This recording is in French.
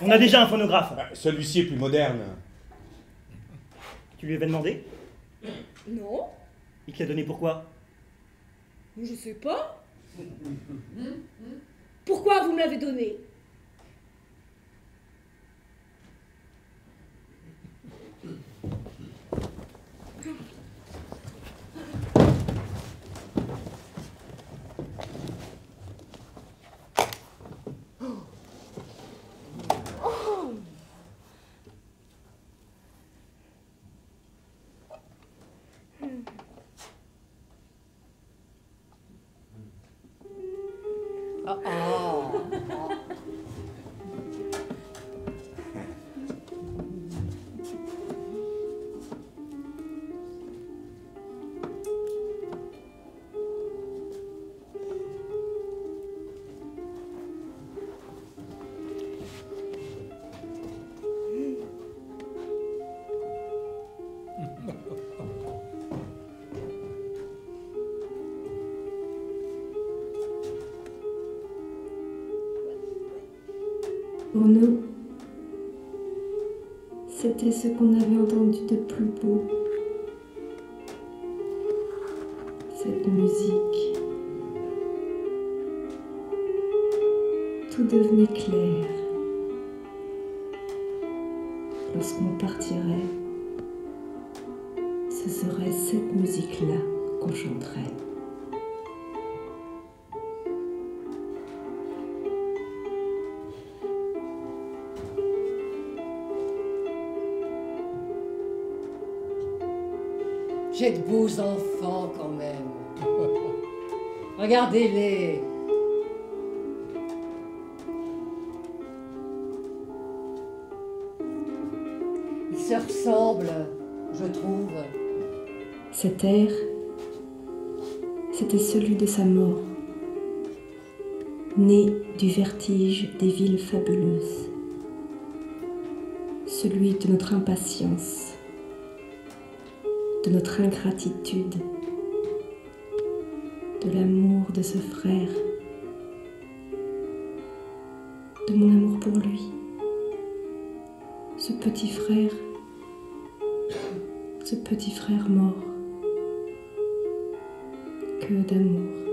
On a déjà un phonographe. Celui-ci est plus moderne. Tu lui avais demandé? Non. Il t'a donné pourquoi? Je sais pas. Pourquoi vous me l'avez donné? Pour nous, c'était ce qu'on avait entendu de plus beau. Cette musique. Tout devenait clair. Lorsqu'on partirait, ce serait cette musique-là qu'on chanterait. J'ai de beaux enfants quand même. Regardez-les. Ils se ressemblent, je trouve. Cet air, c'était celui de sa mort, né du vertige des villes fabuleuses, celui de notre impatience, de notre ingratitude, de l'amour de ce frère, de mon amour pour lui, ce petit frère mort, que d'amour.